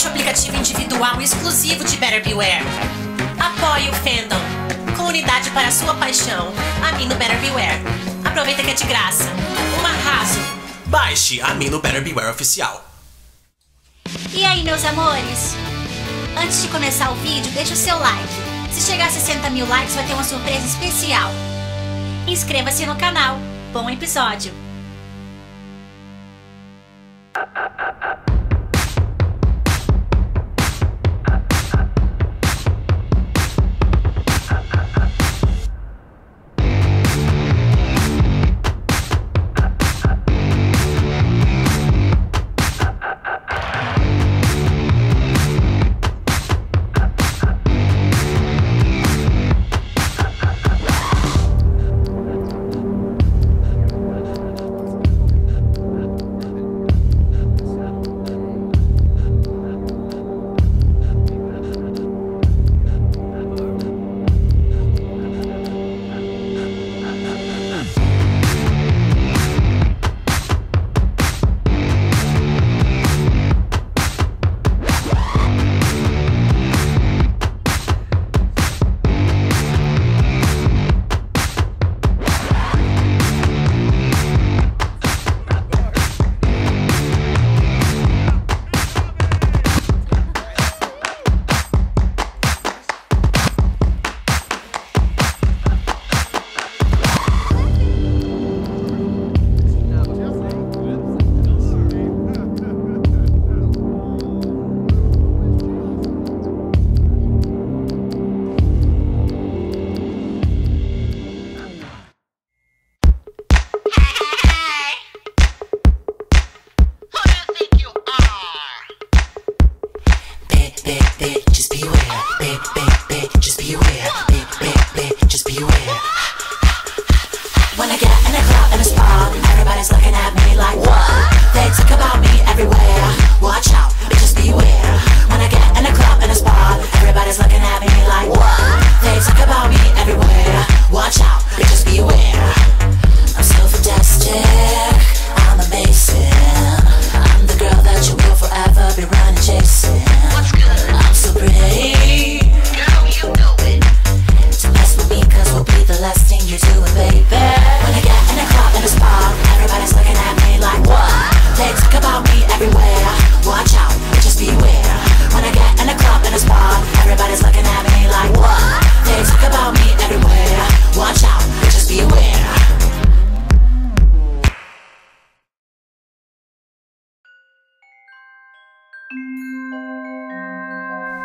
Baixe o aplicativo individual exclusivo de Better Beware. Apoie o fandom. Comunidade para a sua paixão. Amino Better Beware. Aproveita que é de graça. Um arraso. Baixe Amino Better Beware Oficial. E aí, meus amores? Antes de começar o vídeo, deixa o seu like. Se chegar a 60 mil likes, vai ter uma surpresa especial. Inscreva-se no canal. Bom episódio!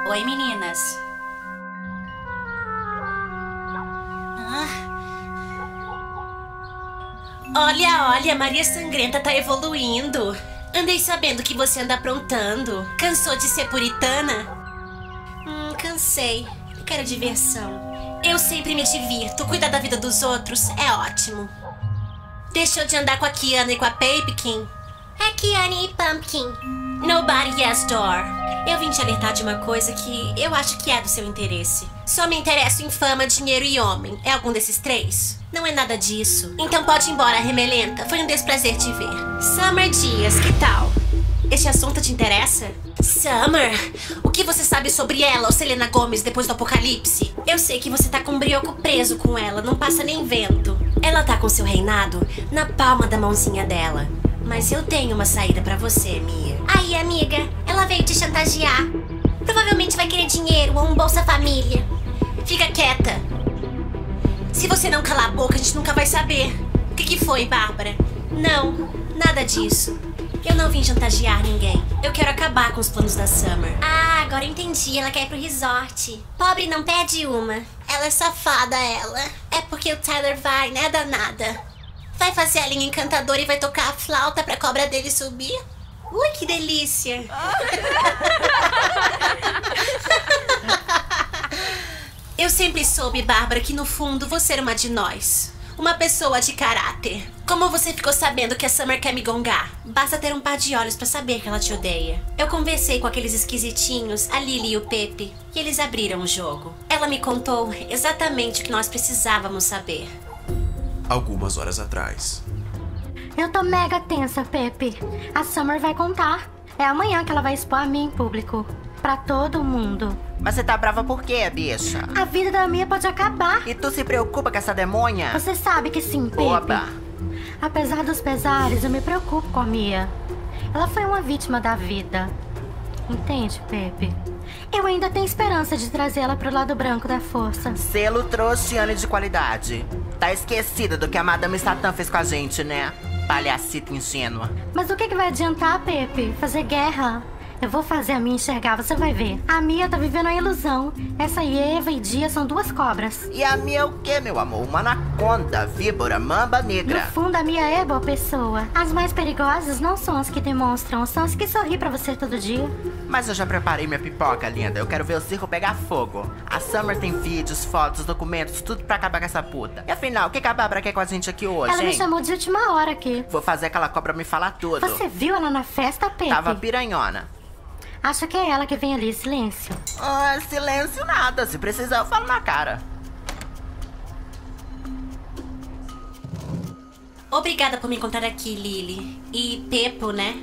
Oi, meninas. Olha, Maria Sangrenta tá evoluindo. Andei sabendo que você anda aprontando. Cansou de ser puritana? Cansei. Quero diversão. Eu sempre me divirto. Cuidar da vida dos outros é ótimo. Deixou de andar com a Kiana e com a Pumpkin? É Kiana e Pumpkin. Nobody has door. Eu vim te alertar de uma coisa que eu acho que é do seu interesse. Só me interesso em fama, dinheiro e homem. É algum desses três? Não é nada disso. Então pode ir embora, remelenta. Foi um desprazer te ver. Summer Dias, que tal? Este assunto te interessa? Summer? O que você sabe sobre ela ou Selena Gomez depois do apocalipse? Eu sei que você tá com um brioco preso com ela, não passa nem vento. Ela tá com seu reinado na palma da mãozinha dela. Mas eu tenho uma saída pra você, Mia. Aí, amiga, ela veio te chantagear. Provavelmente vai querer dinheiro ou um Bolsa Família. Fica quieta. Se você não calar a boca, a gente nunca vai saber. O que foi, Bárbara? Não, nada disso. Eu não vim chantagear ninguém. Eu quero acabar com os planos da Summer. Ah, agora eu entendi. Ela quer ir pro resort. Pobre não perde uma. Ela é safada, ela. É porque o Tyler vai, né, danada? Vai fazer a linha encantadora e vai tocar a flauta pra cobra dele subir? Ui, que delícia! Eu sempre soube, Bárbara, que no fundo você era uma de nós. Uma pessoa de caráter. Como você ficou sabendo que a Summer quer me gongar? Basta ter um par de olhos pra saber que ela te odeia. Eu conversei com aqueles esquisitinhos, a Lily e o Pepe, e eles abriram o jogo. Ela me contou exatamente o que nós precisávamos saber. Algumas horas atrás. Eu tô mega tensa, Pepe. A Summer vai contar. É amanhã que ela vai expor a Mia em público. Pra todo mundo. Mas você tá brava por quê, bicha? A vida da Mia pode acabar. E tu se preocupa com essa demônia? Você sabe que sim, Pepe. Oba. Apesar dos pesares, eu me preocupo com a Mia. Ela foi uma vítima da vida. Entende, Pepe? Eu ainda tenho esperança de trazê-la pro lado branco da força. Selo trouxiane de qualidade. Tá esquecida do que a Madame Satã fez com a gente, né? Palhacita ingênua. Mas o que vai adiantar, Pepe? Fazer guerra? Eu vou fazer a Mia enxergar, você vai ver. A Mia tá vivendo a ilusão. Essa Eva e Dia são duas cobras. E a Mia é o quê, meu amor? Uma anaconda, víbora, mamba negra. No fundo, a Mia é boa pessoa. As mais perigosas não são as que demonstram, são as que sorri pra você todo dia. Mas eu já preparei minha pipoca, linda. Eu quero ver o circo pegar fogo. A Summer tem vídeos, fotos, documentos, tudo pra acabar com essa puta. E afinal, o que a Bárbara quer com a gente aqui hoje, Ela me chamou de última hora aqui. Vou fazer aquela cobra me falar tudo. Você viu ela na festa, Pepe? Tava piranhona. Acho que é ela que vem ali, silêncio. Ah, silêncio nada. Se precisar, eu falo na cara. Obrigada por me encontrar aqui, Lily. E Pepo, né?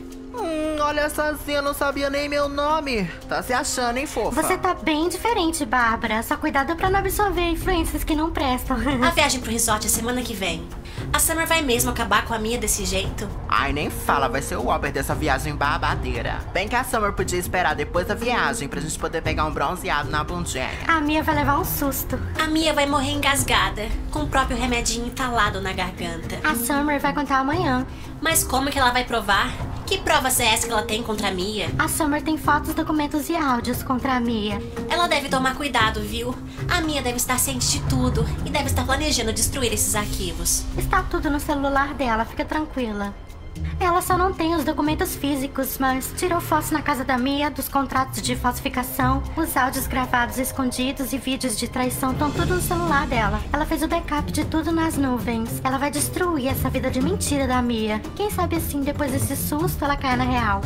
Olha, sozinha, não sabia nem meu nome. Tá se achando, hein, fofa? Você tá bem diferente, Bárbara. Só cuidado pra não absorver influências que não prestam. A viagem pro resort é semana que vem. A Summer vai mesmo acabar com a Mia desse jeito? Ai, nem fala, vai ser o Uber dessa viagem babadeira. Bem que a Summer podia esperar depois da viagem pra gente poder pegar um bronzeado na bundinha. A Mia vai levar um susto. A Mia vai morrer engasgada, com o próprio remedinho entalado na garganta. A Summer vai contar amanhã. Mas como que ela vai provar? Que provas é essa que ela tem contra a Mia? A Summer tem fotos, documentos e áudios contra a Mia. Ela deve tomar cuidado, viu? A Mia deve estar ciente de tudo e deve estar planejando destruir esses arquivos. Está tudo no celular dela, fica tranquila. Ela só não tem os documentos físicos, mas tirou fotos na casa da Mia, dos contratos de falsificação, os áudios gravados escondidos e vídeos de traição estão tudo no celular dela. Ela fez o backup de tudo nas nuvens. Ela vai destruir essa vida de mentira da Mia. Quem sabe assim, depois desse susto, ela cai na real.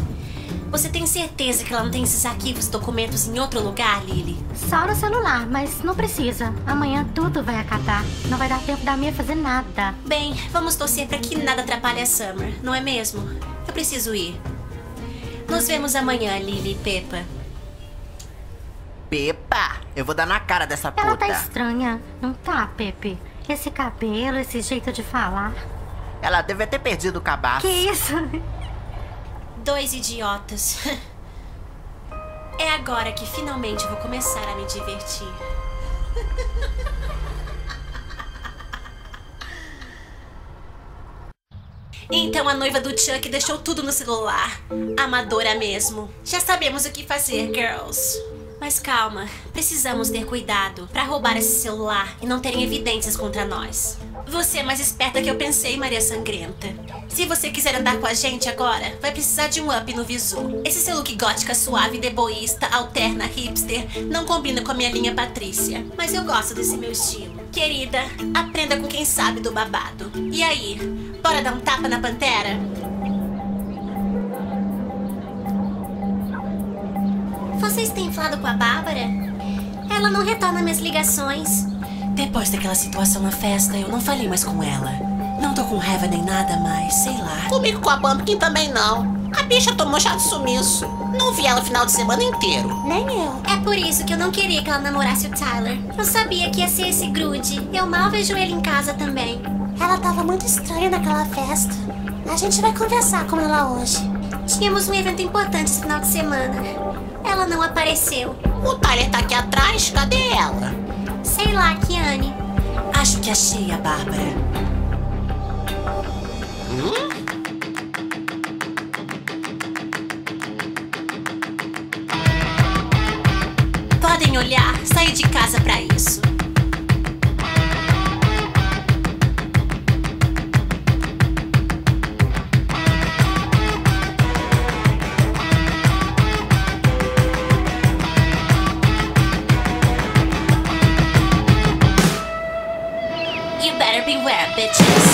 Você tem certeza que ela não tem esses arquivos e documentos em outro lugar, Lily? Só no celular, mas não precisa. Amanhã tudo vai acabar. Não vai dar tempo da Mia fazer nada. Bem, vamos torcer pra que nada atrapalhe a Summer, não é mesmo? Eu preciso ir. Nos vemos amanhã, Lily e Peppa. Peppa? Eu vou dar na cara dessa puta. Ela tá estranha, não tá, Pepe? Esse cabelo, esse jeito de falar. Ela deve ter perdido o cabaço. Que isso? Dois idiotas. É agora que finalmente vou começar a me divertir. Então a noiva do Chuck deixou tudo no celular. Amadora mesmo. Já sabemos o que fazer, girls. Mas calma, precisamos ter cuidado pra roubar esse celular e não terem evidências contra nós. Você é mais esperta que eu pensei, Maria Sangrenta. Se você quiser andar com a gente agora, vai precisar de um up no visu. Esse seu look gótica suave, deboísta, alterna, hipster, não combina com a minha linha Patrícia. Mas eu gosto desse meu estilo. Querida, aprenda com quem sabe do babado. E aí, bora dar um tapa na pantera? Vocês têm falado com a Bárbara? Ela não retorna minhas ligações. Depois daquela situação na festa, eu não falei mais com ela. Não tô com raiva nem nada, mas sei lá. Comigo com a Pumpkin também não. A bicha tomou chá de sumiço. Não vi ela o final de semana inteiro. Nem eu. É por isso que eu não queria que ela namorasse o Tyler. Eu sabia que ia ser esse grude. Eu mal vejo ele em casa também. Ela tava muito estranha naquela festa. A gente vai conversar com ela hoje. Tínhamos um evento importante esse final de semana. Ela não apareceu. O Tyler tá aqui atrás? Cadê ela? Sei lá, Kiane. Acho que achei a Bárbara. Podem olhar, saí de casa pra isso. Beware, bitches.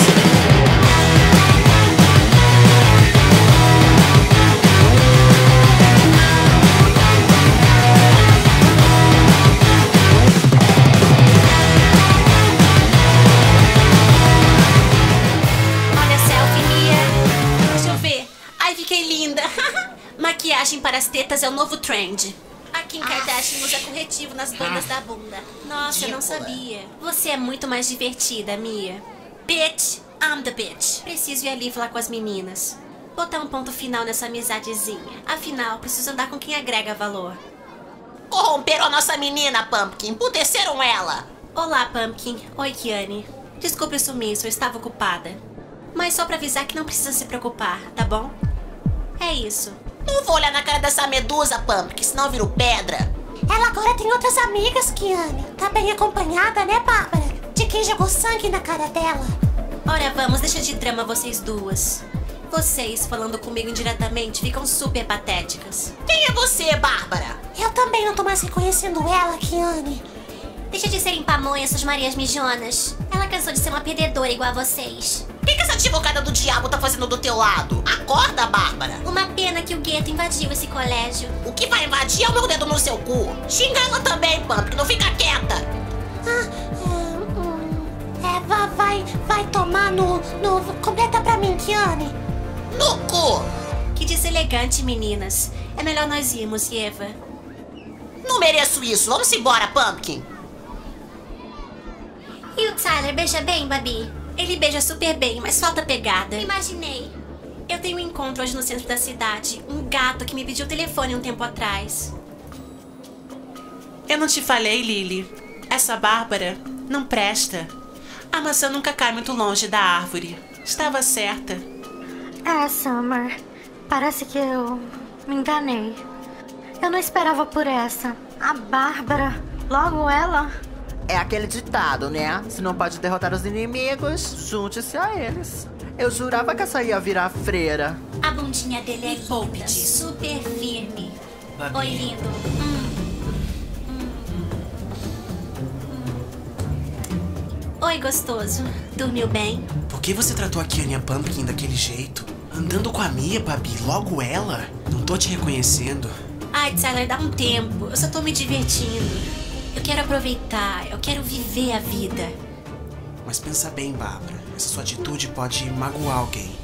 é o novo trend. A Kim Kardashian usa corretivo nas bandas da bunda. Nossa, eu não sabia. Você é muito mais divertida, Mia. Bitch, I'm the bitch. Preciso ir ali falar com as meninas. Botar um ponto final nessa amizadezinha. Afinal, preciso andar com quem agrega valor. Corromperam a nossa menina, Pumpkin. Empudeceram ela. Olá, Pumpkin. Oi, Kiane. Desculpe o sumiço, eu estava ocupada. Mas só pra avisar que não precisa se preocupar, tá bom? É isso. Não vou olhar na cara dessa medusa, Pumpkin, senão eu viro pedra. Ela agora tem outras amigas, Kiane. Tá bem acompanhada, né, Bárbara? De quem jogou sangue na cara dela. Ora, vamos, deixa de drama vocês duas. Vocês, falando comigo indiretamente, ficam super patéticas. Quem é você, Bárbara? Eu também não tô mais reconhecendo ela, Kiane. Deixa de ser empamonha essas Marias mijonas. Ela cansou de ser uma perdedora igual a vocês. O que essa advogada do diabo tá fazendo do teu lado? Acorda, Bárbara. Uma pena que o gueto invadiu esse colégio. O que vai invadir é o meu dedo no seu cu. Xinga ela também, Pumpkin, não fica quieta. Eva vai tomar no... Completa pra mim, Kiane. No cu! Que deselegante, meninas. É melhor nós irmos, Eva. Não mereço isso. Vamos embora, Pumpkin. E o Tyler beija bem, Babi? Ele beija super bem, mas falta pegada. Imaginei. Eu tenho um encontro hoje no centro da cidade. Um gato que me pediu o telefone um tempo atrás. Eu não te falei, Lily. Essa Bárbara não presta. A maçã nunca cai muito longe da árvore. Estava certa. Ah, Summer, parece que eu me enganei. Eu não esperava por essa. A Bárbara, logo ela. É aquele ditado, né? Se não pode derrotar os inimigos, junte-se a eles. Eu jurava que essa ia virar freira. A bundinha dele é linda, super firme. Babi. Oi, lindo. Oi, gostoso. Dormiu bem? Por que você tratou a Kiana e a Pumpkin daquele jeito? Andando com a Mia, Babi, logo ela? Não tô te reconhecendo. Ai, Tyler, dá um tempo. Eu só tô me divertindo. Eu quero aproveitar, eu quero viver a vida. Mas pensa bem, Bárbara. Essa sua atitude pode magoar alguém.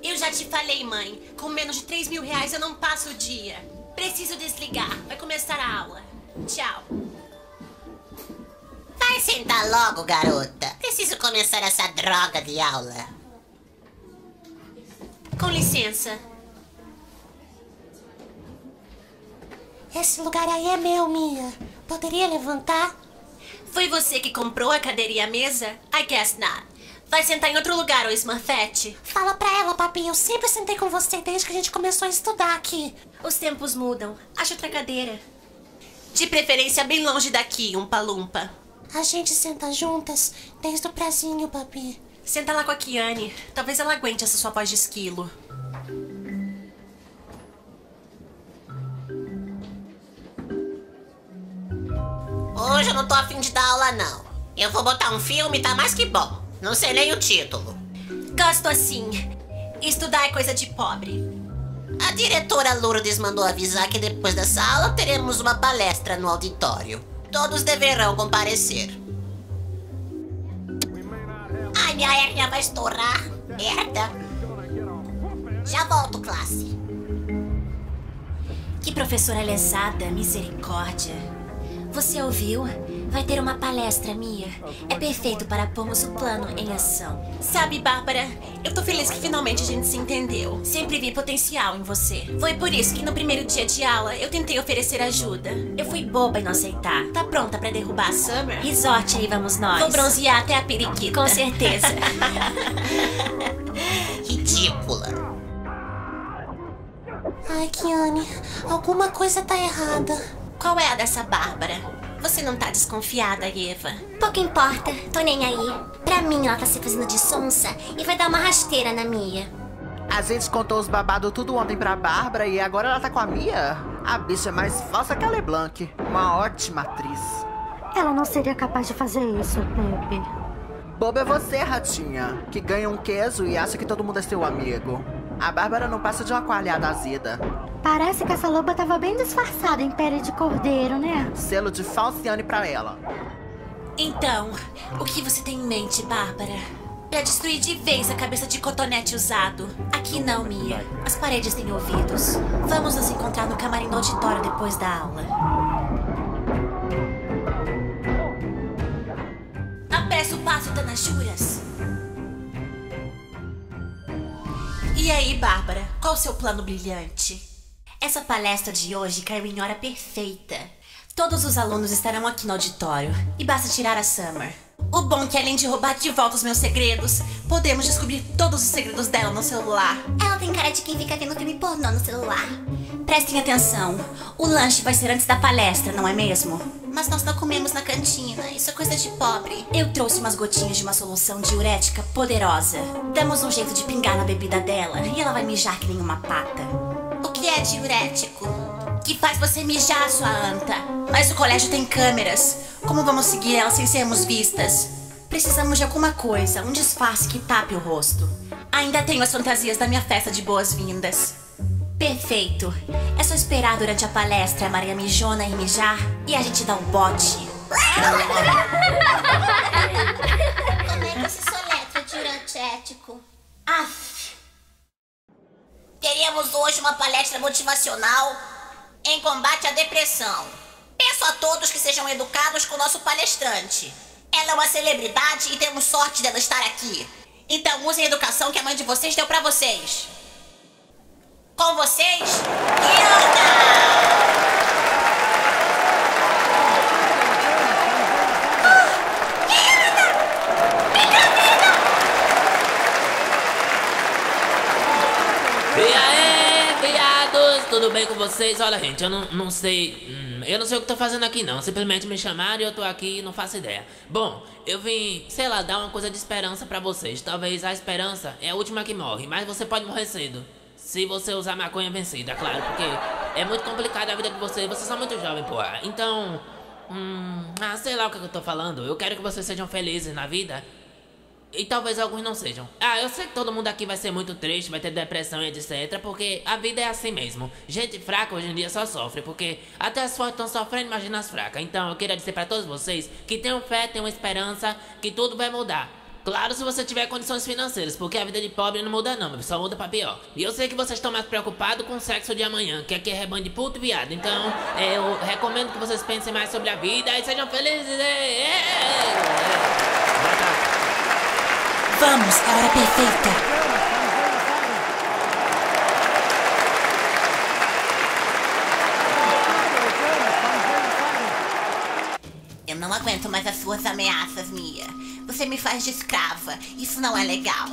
Eu já te falei, mãe. Com menos de 3 mil reais eu não passo o dia. Preciso desligar. Vai começar a aula. Tchau. Vai sentar logo, garota. Preciso começar essa droga de aula. Com licença. Esse lugar aí é meu, Mia. Poderia levantar? Foi você que comprou a cadeira e a mesa? I guess not. Vai sentar em outro lugar, ô Smurfette. Fala pra ela, papinho. Eu sempre sentei com você desde que a gente começou a estudar aqui. Os tempos mudam. Acha outra cadeira. De preferência bem longe daqui, Umpa-Lumpa. A gente senta juntas desde o prezinho, Babi. Senta lá com a Kiane. Talvez ela aguente essa sua voz de esquilo. Hoje eu não tô afim de dar aula, não. Eu vou botar um filme, tá mais que bom. Não sei nem o título. Gosto assim. Estudar é coisa de pobre. A diretora Lourdes mandou avisar que depois dessa aula teremos uma palestra no auditório. Todos deverão comparecer. Ai, minha hérnia vai estourar. Merda. Já volto, classe. Que professora lesada, misericórdia. Você ouviu? Vai ter uma palestra, Mia. É perfeito para pormos o plano em ação. Sabe, Bárbara, eu tô feliz que finalmente a gente se entendeu. Sempre vi potencial em você. Foi por isso que no primeiro dia de aula eu tentei oferecer ajuda. Eu fui boba em não aceitar. Tá pronta pra derrubar a Summer? Resort aí, vamos nós. Vou bronzear até a periquita. Com certeza. Ridícula. Ai, Kiane, alguma coisa tá errada. Qual é a dessa Bárbara? Você não tá desconfiada, Eva? Pouco importa, tô nem aí. Pra mim, ela tá se fazendo de sonsa e vai dar uma rasteira na Mia. A gente contou os babados tudo ontem pra Bárbara e agora ela tá com a Mia? A bicha é mais falsa que a LeBlanc. Uma ótima atriz. Ela não seria capaz de fazer isso, Pepe. Boba é você, ratinha, que ganha um queijo e acha que todo mundo é seu amigo. A Bárbara não passa de uma coalhada azeda. Parece que essa loba tava bem disfarçada em pele de cordeiro, né? Selo de falciane pra ela. Então, o que você tem em mente, Bárbara? Pra destruir de vez a cabeça de cotonete usado. Aqui não, Mia. As paredes têm ouvidos. Vamos nos encontrar no camarim do auditório depois da aula. Apressa o passo, danajuras. E aí, Bárbara? Qual o seu plano brilhante? Essa palestra de hoje caiu em hora perfeita. Todos os alunos estarão aqui no auditório. E basta tirar a Summer. O bom é que, além de roubar de volta os meus segredos, podemos descobrir todos os segredos dela no celular. Ela tem cara de quem fica vendo filme pornô no celular. Prestem atenção. O lanche vai ser antes da palestra, não é mesmo? Mas nós não comemos na cantina. Isso é coisa de pobre. Eu trouxe umas gotinhas de uma solução diurética poderosa. Damos um jeito de pingar na bebida dela e ela vai mijar que nem uma pata. O que é diurético? Que faz você mijar, sua anta. Mas o colégio tem câmeras. Como vamos seguir ela sem sermos vistas? Precisamos de alguma coisa, um disfarce que tape o rosto. Ainda tenho as fantasias da minha festa de boas-vindas. Perfeito. É só esperar durante a palestra a Maria mijona e mijar e a gente dá um bote. Como é que se soletra diurético? Aff. Teremos hoje uma palestra motivacional em combate à depressão. Peço a todos que sejam educados com o nosso palestrante. Ela é uma celebridade e temos sorte dela estar aqui. Então usem a educação que a mãe de vocês deu pra vocês. Com vocês, Yota! Yota! Brincadeira! E aí, viados? Tudo bem com vocês? Olha, gente, eu não sei o que tô fazendo aqui, não. Simplesmente me chamaram e eu tô aqui e não faço ideia. Bom, eu vim, sei lá, dar uma coisa de esperança pra vocês. Talvez a esperança é a última que morre, mas você pode morrer cedo. Se você usar maconha vencida, claro, porque é muito complicado a vida de vocês, vocês são muito jovens, porra. Então, sei lá o que eu tô falando, eu quero que vocês sejam felizes na vida. E talvez alguns não sejam. Eu sei que todo mundo aqui vai ser muito triste, vai ter depressão e etc, porque a vida é assim mesmo. Gente fraca hoje em dia só sofre, porque até as fortes estão sofrendo, imagina as fracas. Então eu queria dizer pra todos vocês que tenham fé, tenham esperança, que tudo vai mudar. Claro, se você tiver condições financeiras, porque a vida de pobre não muda não, meu, só muda pra pior. E eu sei que vocês estão mais preocupados com o sexo de amanhã, que aqui é rebanho de puto e viado. Então, eu recomendo que vocês pensem mais sobre a vida e sejam felizes. Vamos, a hora perfeita. Eu não aguento mais as suas ameaças, Mia. Você me faz de escrava. Isso não é legal.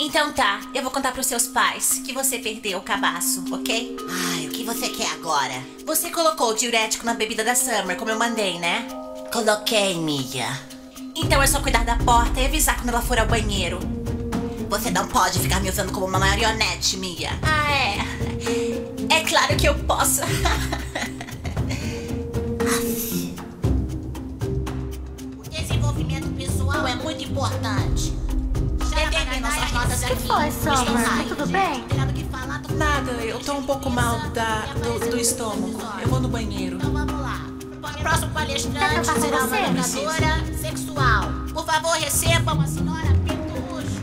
Então tá, eu vou contar pros seus pais que você perdeu o cabaço, ok? Ai, o que você quer agora? Você colocou o diurético na bebida da Summer, como eu mandei, né? Coloquei, Mia. Então é só cuidar da porta e avisar quando ela for ao banheiro. Você não pode ficar me usando como uma marionete, Mia. É. É claro que eu posso. É muito importante. Determinam suas notas aqui. O que foi, Summer? Tudo bem? Nada, eu tô um pouco mal do estômago. Eu vou no banheiro. Então vamos lá. O próximo palestrante será uma educadora sexual. Por favor, recebam a senhora Pintujo.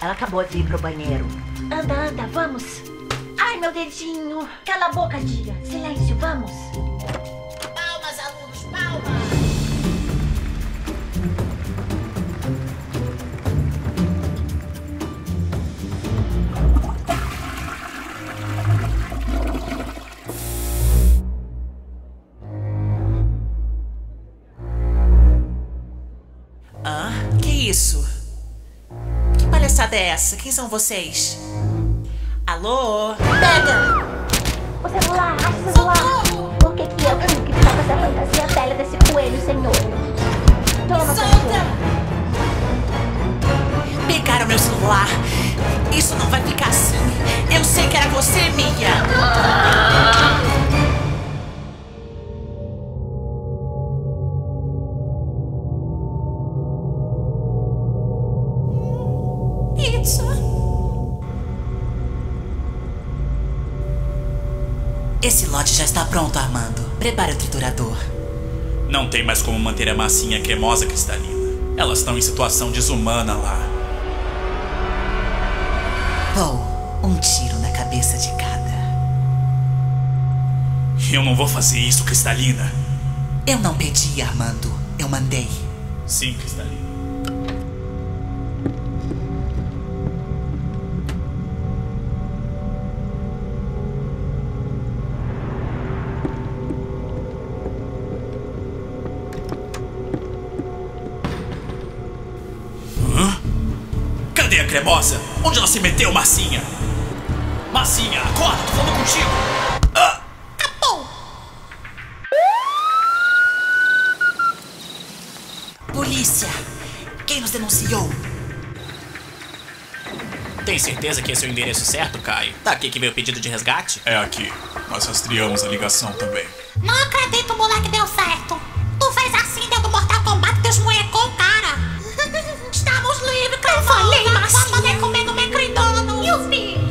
Ela acabou de ir pro banheiro. Anda, anda, vamos. Ai, meu dedinho. Cala a boca, tia. Silêncio, vamos. Palmas, alunos, palmas. Dessa. Quem são vocês? Alô? Pega! O celular! Acha o celular! Por que eu tenho que ficar com essa fantasia velha desse coelho, senhor? Toma, solta! Pegaram meu celular! Isso não vai ficar assim! Eu sei que era você, Mia! Esse lote já está pronto, Armando. Prepare o triturador. Não tem mais como manter a massinha cremosa cristalina. Elas estão em situação desumana lá. Vou, um tiro na cabeça de cada. Eu não vou fazer isso, Cristalina. Eu não pedi, Armando. Eu mandei. Sim, Cristalina. Cremosa, onde ela se meteu, Massinha? Massinha, acorda, tô falando contigo. Ah! Tá bom. Polícia, quem nos denunciou? Tem certeza que esse é o endereço certo, Caio? Tá aqui que veio o pedido de resgate? É aqui, nós rastreamos a ligação também. Não acredito, moleque, deu certo. Tu fez assim, deu do mortal combate, Deus molecou o cara. Estamos livres, cremosa.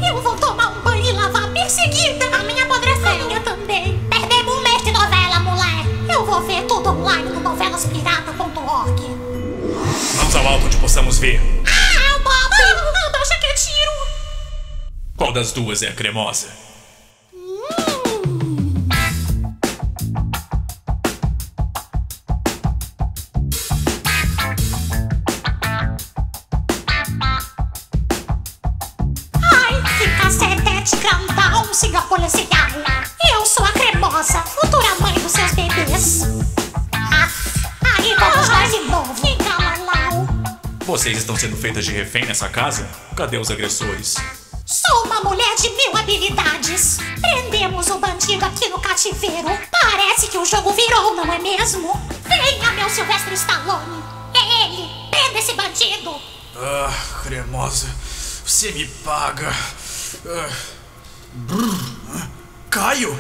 Eu vou tomar um banho e lavar bem seguida. A minha apodreceu. A minha também. Perdemos um mês de novela, mulher. Eu vou ver tudo online no novelaspirata.org. Vamos ao alto onde possamos ver. Ah, boba! Baixa que eu tiro. Qual das duas é a cremosa? Eu sou a cremosa, futura mãe dos seus bebês. Aí vamos nós de novo. Vocês estão sendo feitas de refém nessa casa? Cadê os agressores? Sou uma mulher de 1000 habilidades. Prendemos o bandido aqui no cativeiro. Parece que o jogo virou, não é mesmo? Venha, meu Silvestre Stallone. É ele, prenda esse bandido. Ah, cremosa, você me paga. Caio?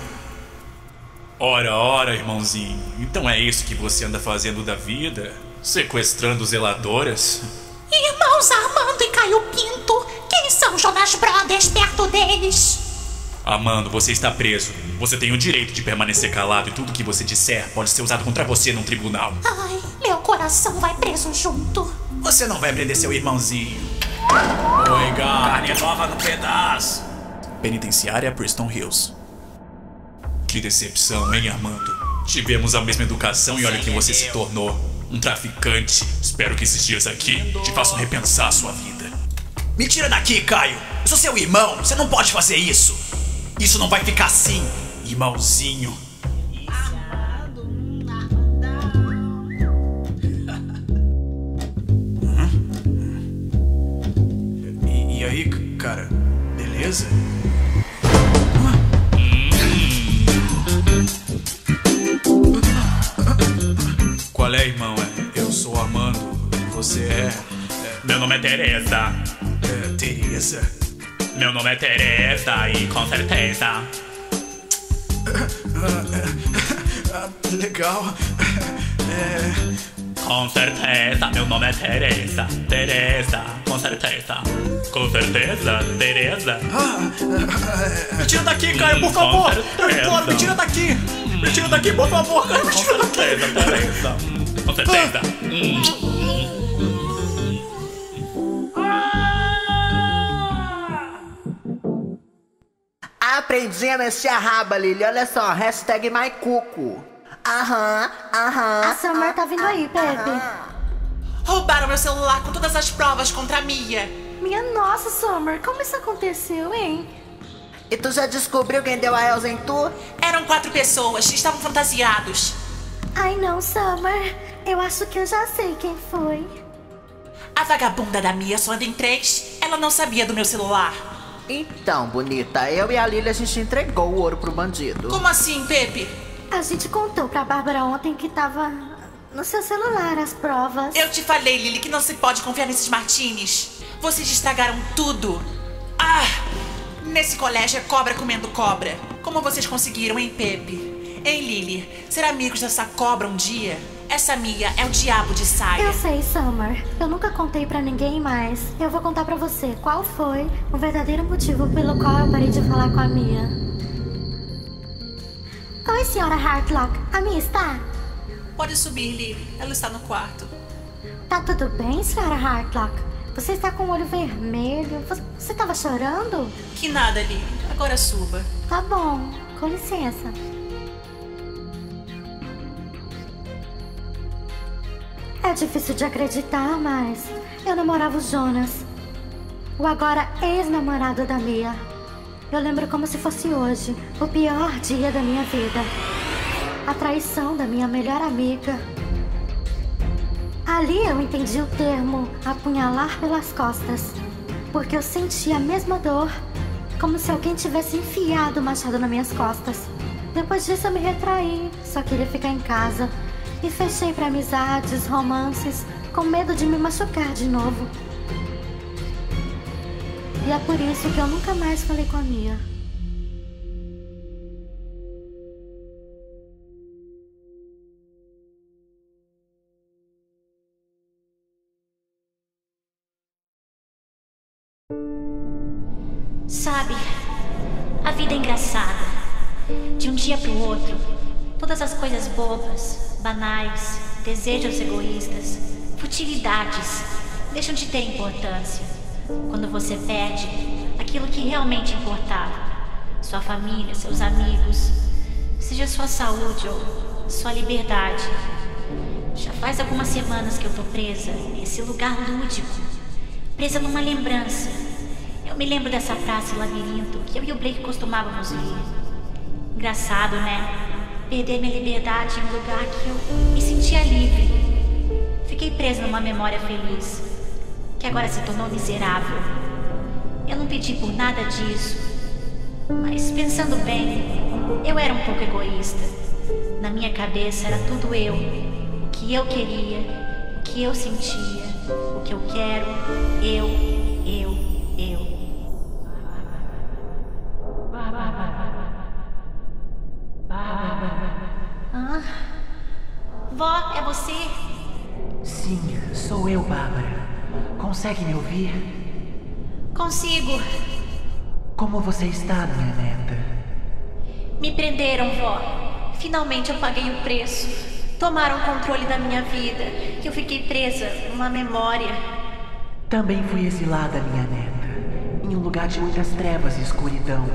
Ora, ora, irmãozinho. Então é isso que você anda fazendo da vida? Sequestrando zeladoras? Irmãos Armando e Caio Pinto, quem são Jonas Brothers perto deles? Armando, você está preso. Você tem o direito de permanecer calado e tudo que você disser pode ser usado contra você num tribunal. Ai, meu coração vai preso junto. Você não vai prender seu irmãozinho. Oi, carne nova no pedaço. Penitenciária Preston Hills. Que decepção, hein, Armando? Tivemos a mesma educação e olha o que você se tornou. Um traficante. Espero que esses dias aqui te façam repensar a sua vida. Me tira daqui, Caio! Eu sou seu irmão! Você não pode fazer isso! Isso não vai ficar assim, irmãozinho. E aí, cara? Beleza? Qual é, irmão? Eu sou Armando. Você é... Meu nome é Teresa. Teresa? Meu nome é Teresa e com certeza. Legal. Com certeza, meu nome é Teresa. Teresa, com certeza. Com certeza, Teresa. Me tira daqui, Caio, por favor. Eu imploro, me tira daqui. Me tira daqui, por favor, Caio, me tira daqui. Teresa, com certeza. Aprendi a mexer a raba, Lily. Olha só, hashtag MyCuco. A Summer tá vindo aí, Pepe. Roubaram meu celular com todas as provas contra a Mia. Minha nossa, Summer, como isso aconteceu, hein? E tu já descobriu quem deu a Elsa em tu? Eram 4 pessoas, estavam fantasiados. Ai não, Summer, eu acho que eu já sei quem foi. A vagabunda da Mia só anda em 3, ela não sabia do meu celular. Então, bonita, eu e a Lily a gente entregou o ouro pro bandido. Como assim, Pepe? A gente contou pra Bárbara ontem que tava no seu celular as provas. Eu te falei, Lily, que não se pode confiar nesses Martinez. Vocês estragaram tudo. Nesse colégio é cobra comendo cobra. Como vocês conseguiram, hein, Pepe? Hein, Lily? Ser amigos dessa cobra um dia? Essa Mia é o diabo de saia. Eu sei, Summer. Eu nunca contei pra ninguém, mas eu vou contar pra você qual foi o verdadeiro motivo pelo qual eu parei de falar com a Mia. Oi, senhora Hartlock. A Mia está? Pode subir, Lily. Ela está no quarto. Tá tudo bem, senhora Hartlock? Você está com o olho vermelho. Você estava chorando? Que nada, Lily. Agora suba. Tá bom. Com licença. É difícil de acreditar, mas eu namorava o Jonas, o agora ex-namorado da Mia. Eu lembro como se fosse hoje, o pior dia da minha vida. A traição da minha melhor amiga. Ali eu entendi o termo apunhalar pelas costas, porque eu senti a mesma dor, como se alguém tivesse enfiado o machado nas minhas costas. Depois disso eu me retraí, só queria ficar em casa. E fechei para amizades, romances, com medo de me machucar de novo. E é por isso que eu nunca mais falei com a Mia. Sabe, a vida é engraçada. De um dia para o outro, todas as coisas bobas, banais, desejos egoístas, futilidades, deixam de ter importância. Quando você perde aquilo que realmente importava, sua família, seus amigos, seja sua saúde ou sua liberdade. Já faz algumas semanas que eu tô presa nesse lugar lúdico, presa numa lembrança. Eu me lembro dessa praça e labirinto que eu e o Blake costumávamos ir. Engraçado, né? Perder minha liberdade em um lugar que eu me sentia livre. Fiquei presa numa memória feliz, que agora se tornou miserável. Eu não pedi por nada disso, mas pensando bem, eu era um pouco egoísta. Na minha cabeça era tudo eu, o que eu queria, o que eu sentia, o que eu quero, eu. Vó, é você? Sim, sou eu, Bárbara. Consegue me ouvir? Consigo. Como você está, minha neta? Me prenderam, vó. Finalmente eu paguei o preço. Tomaram o controle da minha vida, que eu fiquei presa numa memória. Também fui exilada, minha neta, em um lugar de muitas trevas e escuridão.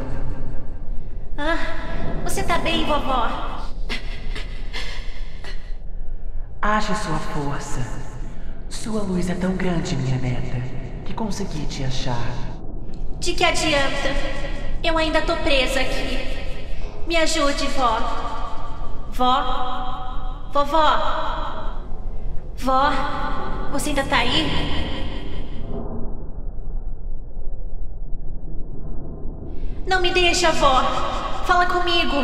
Ah, você tá bem, vovó? Ache sua força. Sua luz é tão grande, minha neta, que consegui te achar. De que adianta? Eu ainda tô presa aqui. Me ajude, vó. Vó? Vovó? Vó? Você ainda tá aí? Não me deixa, vó. Fala comigo.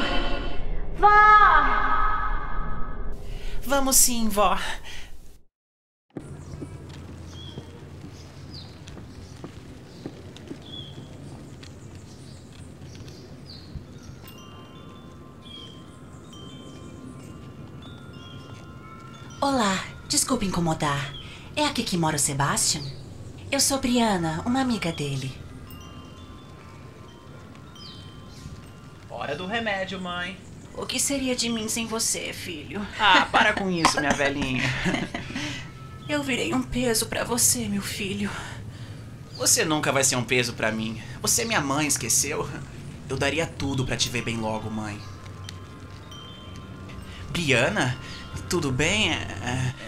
Vó! Vamos sim, vó. Olá, desculpe incomodar. É aqui que mora o Sebastian? Eu sou Brianna, uma amiga dele. Hora do remédio, mãe. O que seria de mim sem você, filho? Ah, para com isso, minha velhinha. Eu virei um peso pra você, meu filho. Você nunca vai ser um peso pra mim. Você é minha mãe, esqueceu? Eu daria tudo pra te ver bem logo, mãe. Brianna, tudo bem?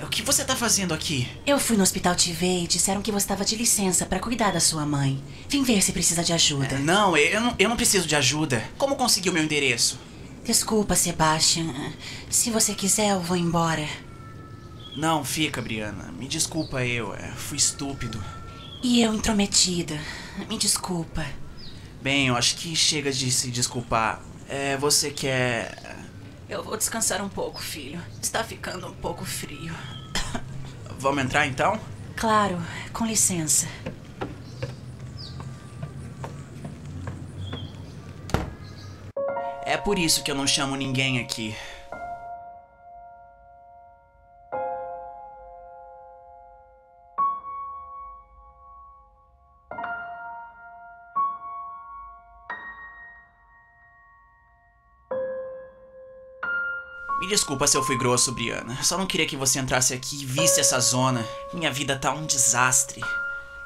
O que você tá fazendo aqui? Eu fui no hospital te ver e disseram que você estava de licença pra cuidar da sua mãe. Vim ver se precisa de ajuda. Não, eu não preciso de ajuda. Como conseguiu meu endereço? Desculpa, Sebastian. Se você quiser, eu vou embora. Não, fica, Brianna. Me desculpa, eu fui estúpido. E eu intrometida. Me desculpa. Bem, eu acho que chega de se desculpar. Você quer... Eu vou descansar um pouco, filho. Está ficando um pouco frio. Vamos entrar, então? Claro, com licença. É por isso que eu não chamo ninguém aqui. Me desculpa se eu fui grosso, Brianna. Só não queria que você entrasse aqui e visse essa zona. Minha vida tá um desastre.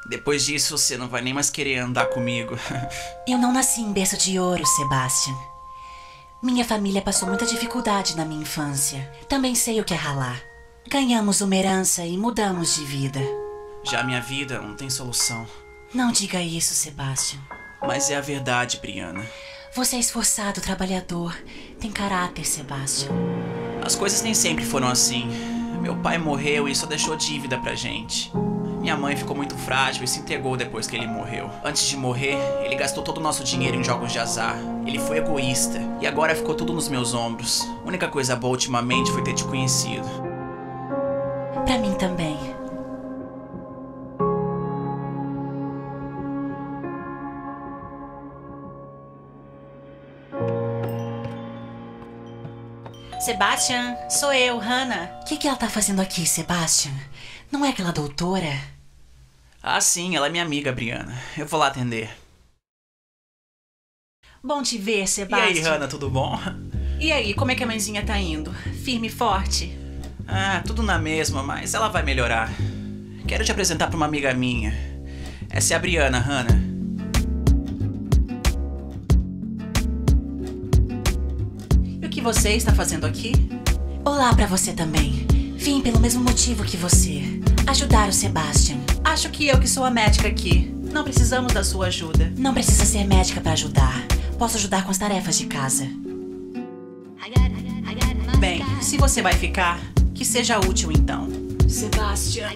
Depois disso, você não vai nem mais querer andar comigo. Eu não nasci em berço de ouro, Sebastian. Minha família passou muita dificuldade na minha infância. Também sei o que é ralar. Ganhamos uma herança e mudamos de vida. Já minha vida não tem solução. Não diga isso, Sebastian. Mas é a verdade, Brianna. Você é esforçado, trabalhador. Tem caráter, Sebastian. As coisas nem sempre foram assim. Meu pai morreu e só deixou dívida pra gente. Minha mãe ficou muito frágil e se entregou depois que ele morreu. Antes de morrer, ele gastou todo o nosso dinheiro em jogos de azar. Ele foi egoísta e agora ficou tudo nos meus ombros. A única coisa boa ultimamente foi ter te conhecido. Pra mim também. Sebastian, sou eu, Hannah. O que ela tá fazendo aqui, Sebastian? Não é aquela doutora? Ah, sim, ela é minha amiga, Brianna. Eu vou lá atender. Bom te ver, Sebastian. E aí, Hannah, tudo bom? E aí, como é que a mãezinha tá indo? Firme e forte? Ah, tudo na mesma, mas ela vai melhorar. Quero te apresentar pra uma amiga minha. Essa é a Brianna, Hannah. E o que você está fazendo aqui? Olá pra você também. Vim pelo mesmo motivo que você. Ajudar o Sebastian. Acho que eu que sou a médica aqui. Não precisamos da sua ajuda. Não precisa ser médica pra ajudar. Posso ajudar com as tarefas de casa. Bem, se você vai ficar, que seja útil então. Sebastian,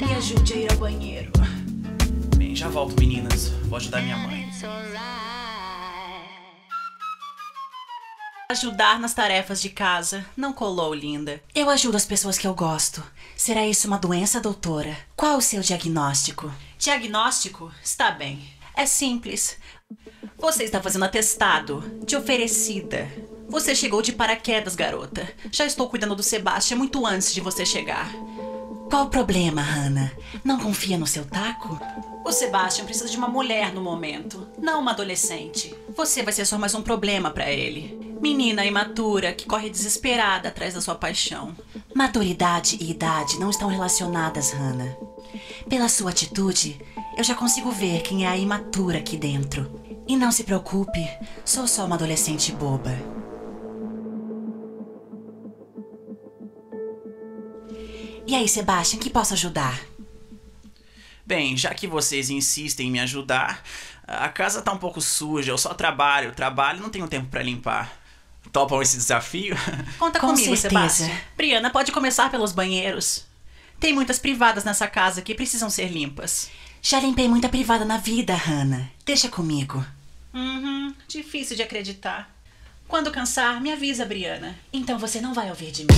me ajude a ir ao banheiro. Bem, já volto, meninas. Vou ajudar minha mãe. Ajudar nas tarefas de casa. Não colou, linda. Eu ajudo as pessoas que eu gosto. Será isso uma doença, doutora? Qual o seu diagnóstico? Diagnóstico? Está bem. É simples. Você está fazendo atestado de oferecida. Você chegou de paraquedas, garota. Já estou cuidando do Sebastian muito antes de você chegar. Qual o problema, Hannah? Não confia no seu taco? O Sebastian precisa de uma mulher no momento, não uma adolescente. Você vai ser só mais um problema pra ele. Menina imatura que corre desesperada atrás da sua paixão. Maturidade e idade não estão relacionadas, Hannah. Pela sua atitude, eu já consigo ver quem é a imatura aqui dentro. E não se preocupe, sou só uma adolescente boba. E aí, Sebastian, que posso ajudar? Bem, já que vocês insistem em me ajudar, a casa tá um pouco suja, eu só trabalho, não tenho tempo pra limpar. Topam esse desafio? Conta comigo, Sebastian. Brianna, pode começar pelos banheiros. Tem muitas privadas nessa casa que precisam ser limpas. Já limpei muita privada na vida, Hannah. Deixa comigo. Difícil de acreditar. Quando cansar, me avisa, Brianna. Então você não vai ouvir de mim.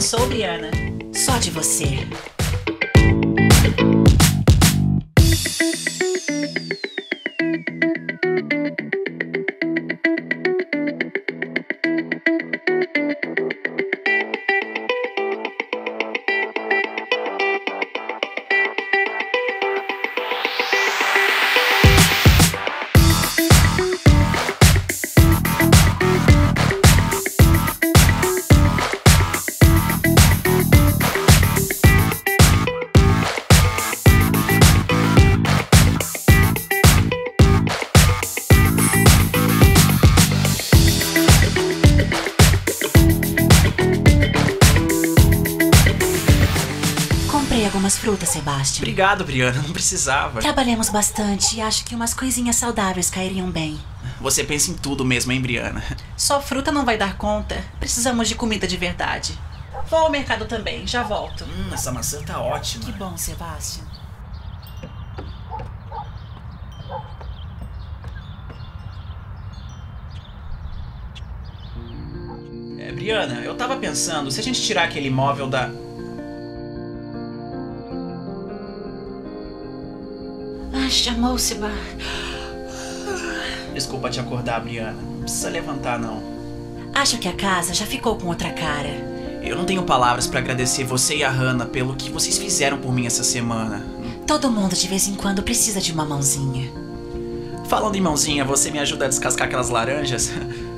Sou Brianna. Só de você. Sebastian. Obrigado, Brianna. Não precisava. Trabalhamos bastante e acho que umas coisinhas saudáveis cairiam bem. Você pensa em tudo mesmo, hein, Brianna? Só fruta não vai dar conta. Precisamos de comida de verdade. Vou ao mercado também. Já volto. Essa maçã tá ótima. Que bom, Sebastian. Brianna, eu tava pensando, se a gente tirar aquele móvel da... Chamou-se Bar... Desculpa te acordar, Brianna. Não precisa levantar, não. Acho que a casa já ficou com outra cara. Eu não tenho palavras pra agradecer você e a Hannah pelo que vocês fizeram por mim essa semana. Todo mundo de vez em quando precisa de uma mãozinha. Falando em mãozinha, você me ajuda a descascar aquelas laranjas?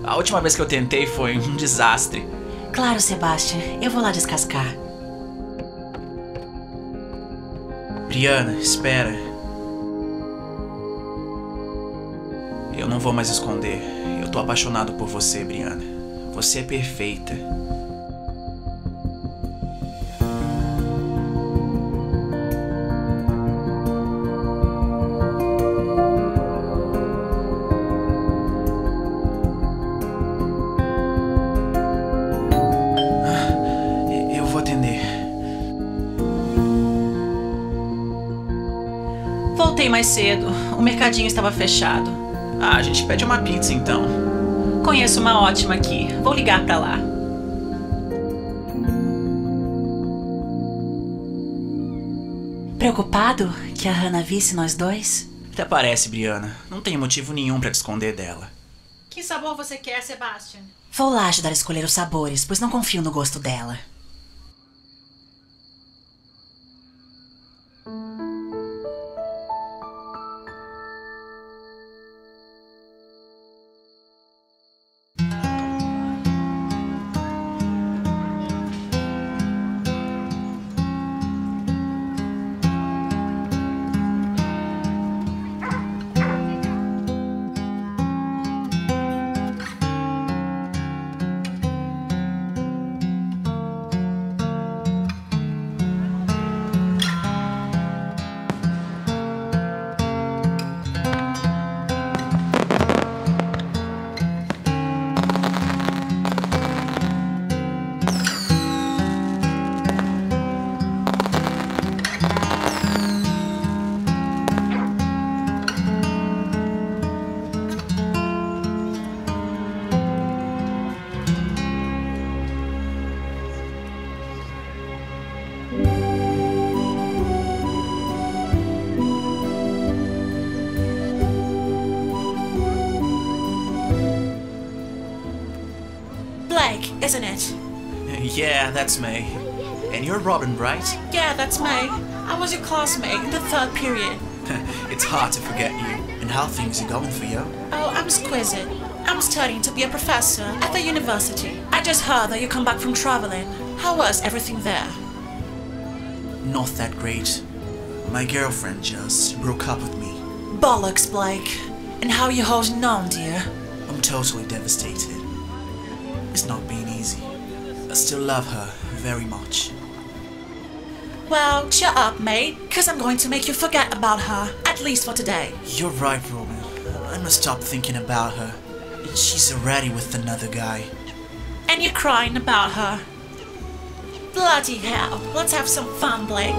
A última vez que eu tentei foi um desastre. Claro, Sebastian. Eu vou lá descascar. Brianna, espera. Eu não vou mais esconder. Eu tô apaixonado por você, Brianna. Você é perfeita. Eu vou atender. Voltei mais cedo. O mercadinho estava fechado. Ah, a gente pede uma pizza, então. Conheço uma ótima aqui. Vou ligar pra lá. Preocupado que a Hannah visse nós dois? Até parece, Brianna. Não tem motivo nenhum pra te esconder dela. Que sabor você quer, Sebastian? Vou lá ajudar a escolher os sabores, pois não confio no gosto dela. Isn't it? Yeah, that's me. And you're Robin Bright? Yeah, that's me. I was your classmate in the third period. It's hard to forget you. And how things are going for you? Oh, I'm exquisite. I'm studying to be a professor at the university. I just heard that you come back from traveling. How was everything there? Not that great. My girlfriend just broke up with me. Bollocks, Blake. And how you holding on, dear? I'm totally devastated. It's not been easy. I still love her very much. Well, shut up, mate, because I'm going to make you forget about her, at least for today. You're right, Robin. I must stop thinking about her. She's already with another guy. And you're crying about her. Bloody hell. Let's have some fun, Blake.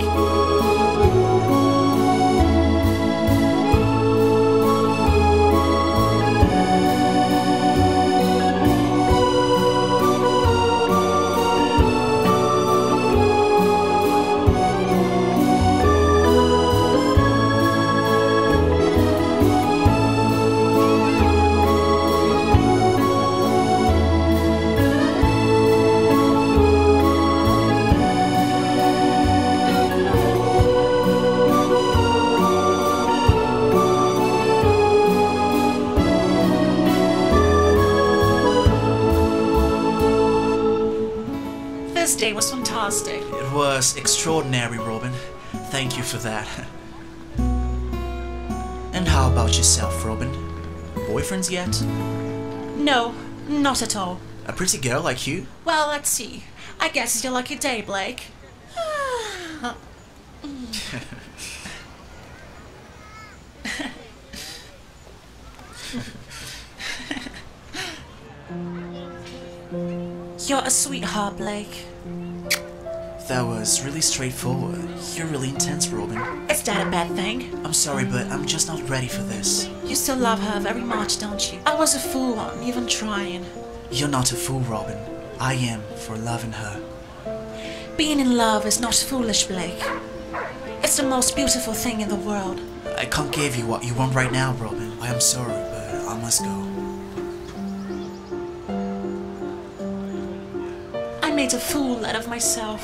It was fantastic. It was extraordinary, Robin. Thank you for that. And how about yourself, Robin? Boyfriends yet? No, not at all. A pretty girl like you? Well, let's see. I guess it's your lucky day, Blake. You're a sweetheart, Blake. That was really straightforward. You're really intense, Robin. Is that a bad thing? I'm sorry, but I'm just not ready for this. You still love her very much, don't you? I was a fool, I'm even trying. You're not a fool, Robin. I am for loving her. Being in love is not foolish, Blake. It's the most beautiful thing in the world. I can't give you what you want right now, Robin. I am sorry, but I must go. I made a fool out of myself.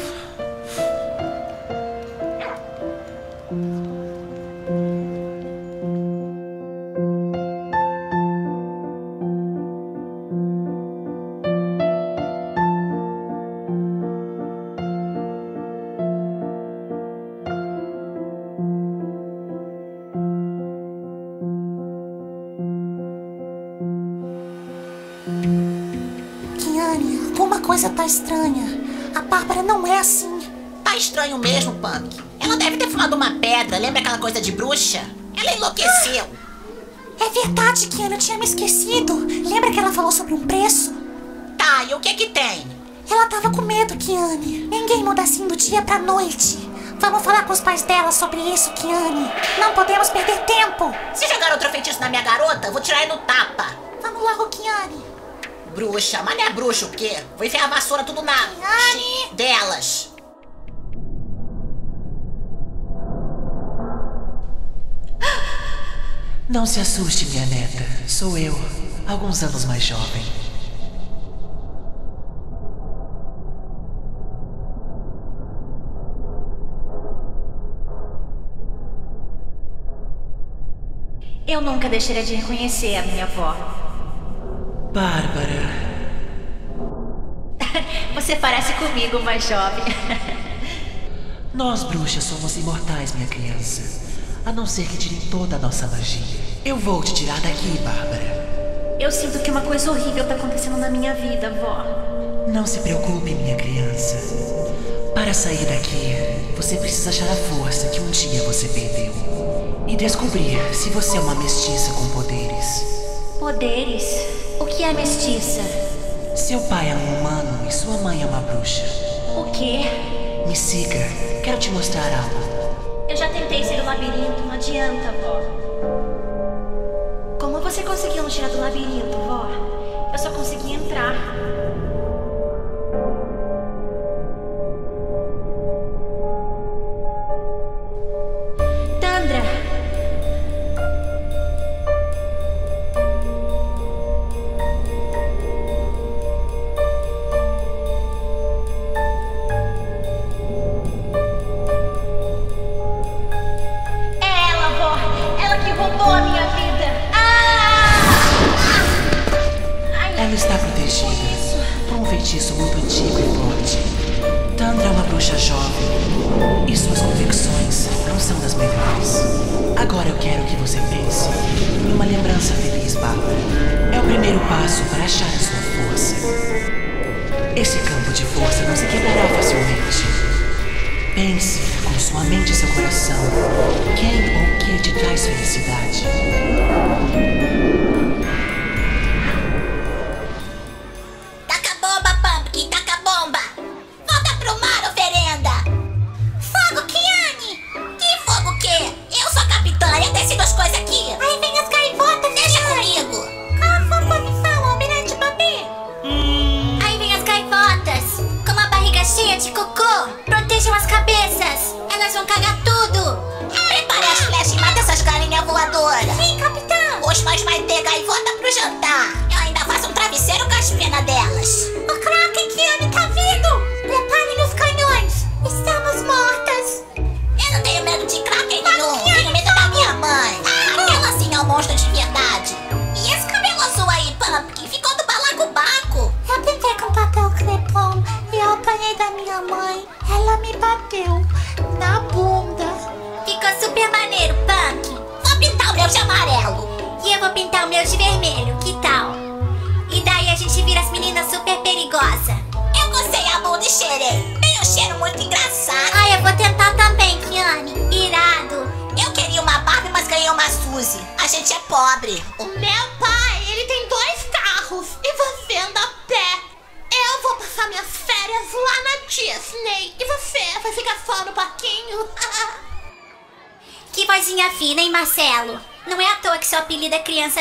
Coisa tá estranha. A Bárbara não é assim. Tá estranho mesmo, Punk. Ela deve ter fumado uma pedra. Lembra aquela coisa de bruxa? Ela enlouqueceu. Ah, é verdade, Kiana. Eu tinha me esquecido. Lembra que ela falou sobre um preço? Tá, e o que é que tem? Ela tava com medo, Kiane. Ninguém muda assim do dia pra noite. Vamos falar com os pais dela sobre isso, Kiane. Não podemos perder tempo. Se jogar outro feitiço na minha garota, vou tirar ele no tapa. Vamos logo, Kiane. Bruxa, mas não é bruxa o quê? Vou enfiar a vassoura tudo na... Nani! Delas! Não se assuste, minha neta. Sou eu, alguns anos mais jovem. Eu nunca deixaria de reconhecer a minha avó. Bárbara... Você parece comigo, mais jovem. Nós, bruxas, somos imortais, minha criança. A não ser que tirem toda a nossa magia. Eu vou te tirar daqui, Bárbara. Eu sinto que uma coisa horrível tá acontecendo na minha vida, vó. Não se preocupe, minha criança. Para sair daqui, você precisa achar a força que um dia você perdeu. E descobrir se você é uma mestiça com poderes. Poderes? O que é mestiça? Seu pai é um humano e sua mãe é uma bruxa. O quê? Me siga, quero te mostrar algo. Eu já tentei sair do labirinto, não adianta, vó. Como você conseguiu me tirar do labirinto, vó? Eu só consegui entrar.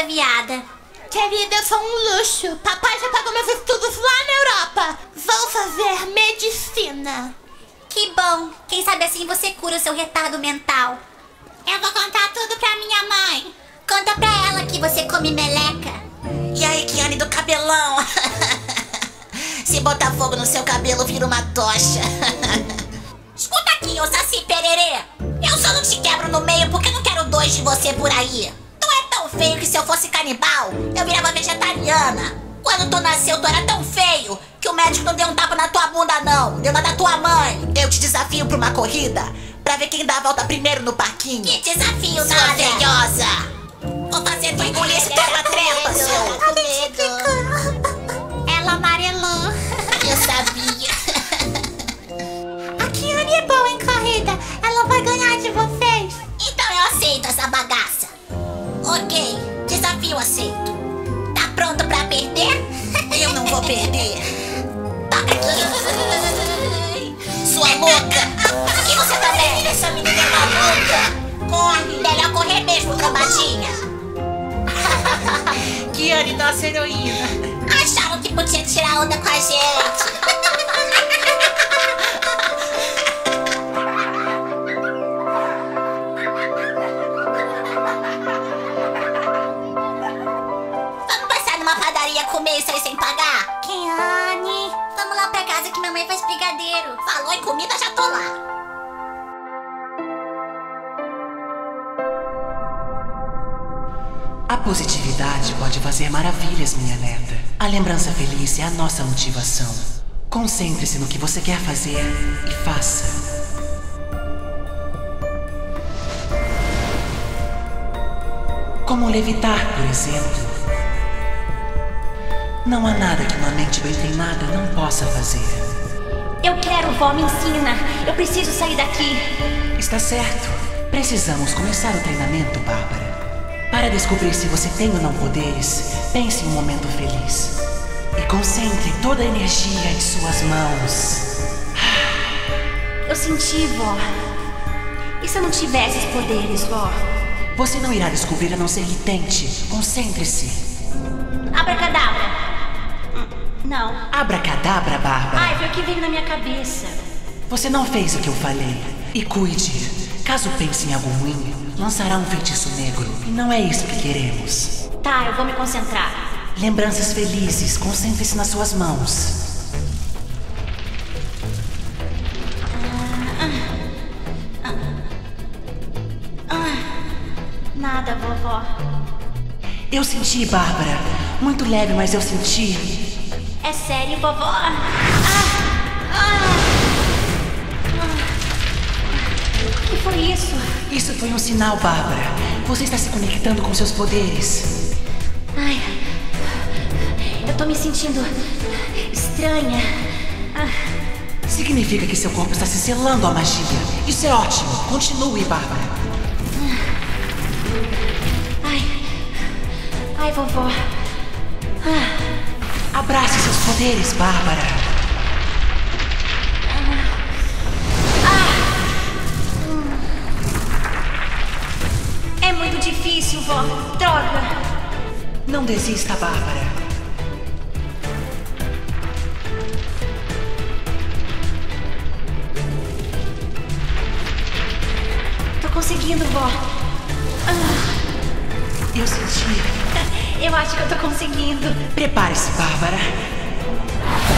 Viada. Querida, eu sou um luxo. Papai já pagou meus estudos lá na Europa. Vou fazer medicina. Que bom. Quem sabe assim você cura o seu retardo mental. Eu vou contar tudo pra minha mãe. Conta pra ela que você come meleca. E aí, Kiane do cabelão? Se botar fogo no seu cabelo, vira uma tocha. Escuta aqui, ô Saci Pererê. Eu só não te quebro no meio porque eu não quero dois de você por aí. Tu é tão feio que se eu fosse canibal, eu virava vegetariana. Quando tu nasceu, tu era tão feio que o médico não deu um tapa na tua bunda, não. Deu uma da tua mãe. Eu te desafio pra uma corrida pra ver quem dá a volta primeiro no parquinho. Que desafio, sua feiosa. Vou fazer tu engolir esse treva-treva, seu. Tá medo. Ela amarelou. Eu sabia. A Kiane é boa em corrida. Ela vai ganhar de vocês. Então eu aceito essa bagaça. Ok, desafio aceito. Tá pronto pra perder? Eu não vou perder. Toca aqui. Sua louca. E você também? Essa menina é maluca. Corre. Melhor correr mesmo, trombadinha. Kiane, nossa heroína. Achavam que podia tirar onda com a gente. Vamos passar numa padaria comer isso aí sem pagar? Kiane, vamos lá pra casa que minha mãe faz brigadeiro. Falou em comida, já tô lá. A positividade pode fazer maravilhas, minha neta. A lembrança feliz é a nossa motivação. Concentre-se no que você quer fazer e faça. Como levitar, por exemplo. Não há nada que uma mente bem treinada não possa fazer. Eu quero, vó, me ensina. Eu preciso sair daqui. Está certo. Precisamos começar o treinamento, Bárbara. Para descobrir se você tem ou não poderes, pense em um momento feliz. E concentre toda a energia em suas mãos. Eu senti, vó. E se eu não tivesse os poderes, vó? Você não irá descobrir a não ser que tente. Concentre-se. Abracadabra. Não. Abracadabra, Bárbara. Ai, foi o que veio na minha cabeça. Você não fez o que eu falei. E cuide. Caso pense em algo ruim, lançará um feitiço negro. E não é isso que queremos. Tá, eu vou me concentrar. Lembranças felizes, concentre-se nas suas mãos. Nada, vovó. Eu senti, Bárbara. Muito leve, mas eu senti. É sério, vovó? O que foi isso? Isso foi um sinal, Bárbara. Você está se conectando com seus poderes. Ai, eu tô me sentindo estranha. Significa que seu corpo está se selando à magia. Isso é ótimo. Continue, Bárbara. Ai, vovó. Abrace seus poderes, Bárbara. Difícil, vó. Droga. Não desista, Bárbara. Tô conseguindo, vó. Eu senti. Eu acho que eu tô conseguindo. Prepare-se, Bárbara.